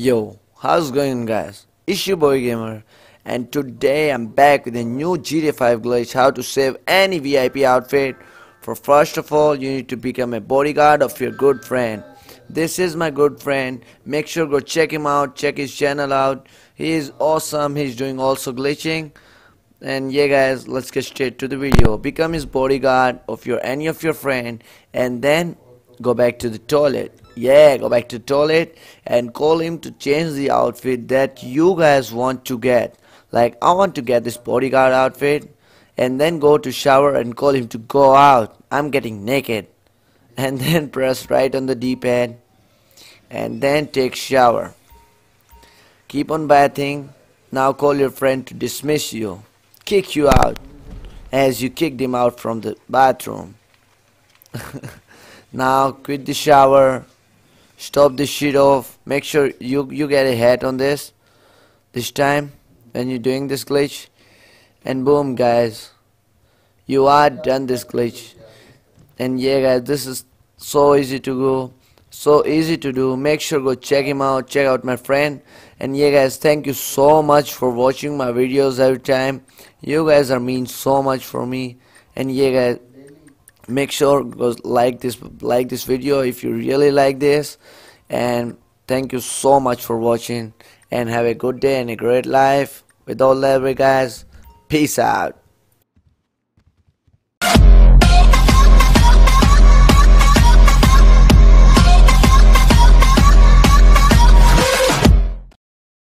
Yo, how's going guys? It's your boy Gamer, and today I'm back with a new GTA 5 glitch, how to save any VIP outfit. For first of all, you need to become a bodyguard of your good friend. This is my good friend. Make sure go check him out, check his channel out. He is awesome. He's doing also glitching. And yeah guys, let's get straight to the video. Become his bodyguard of your any of your friend, and then go back to the toilet. Yeah, go back to the toilet and call him to change the outfit that you guys want to get. Like, I want to get this bodyguard outfit, and then go to shower and call him to go out. I'm getting naked. And then press right on the D-pad and then take shower. Keep on bathing. Now call your friend to dismiss you, kick you out, as you kicked him out from the bathroom. Now quit the shower, stop the shit off. Make sure you get a hat on this time when you're doing this glitch, and boom guys, you are done this glitch. And yeah guys, this is so easy to do, so easy to do. Make sure go check him out, check out my friend. And yeah guys, thank you so much for watching my videos every time. You guys are mean so much for me. And yeah guys, make sure go like this video if you really like this, and thank you so much for watching, and have a good day and a great life. With all that, guys, peace out.